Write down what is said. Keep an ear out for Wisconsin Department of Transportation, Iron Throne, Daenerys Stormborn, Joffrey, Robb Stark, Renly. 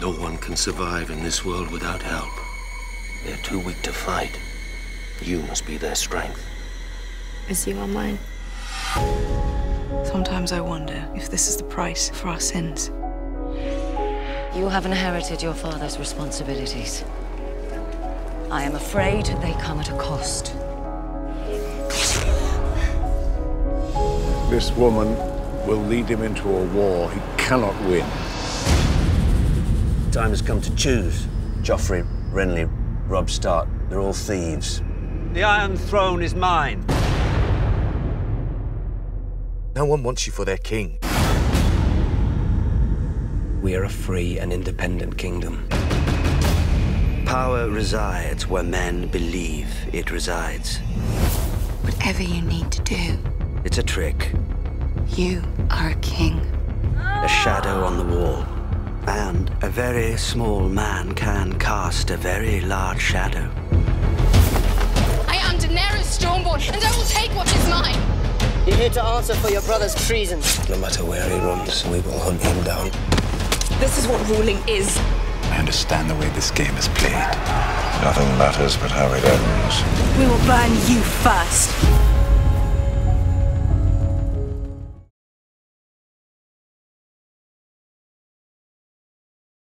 No one can survive in this world without help. They're too weak to fight. You must be their strength. As you are mine. Sometimes I wonder if this is the price for our sins. You have inherited your father's responsibilities. I am afraid they come at a cost. This woman will lead him into a war he cannot win. Time has come to choose. Joffrey, Renly, Robb Stark, they're all thieves. The Iron Throne is mine. No one wants you for their king. We are a free and independent kingdom. Power resides where men believe it resides. Whatever you need to do. It's a trick. You are a king. A shadow on the wall. And a very small man can cast a very large shadow. I am Daenerys Stormborn, and I will take what is mine! You're here to answer for your brother's treason. No matter where he runs, we will hunt him down. This is what ruling is. I understand the way this game is played. Nothing matters but how it ends. We will burn you first.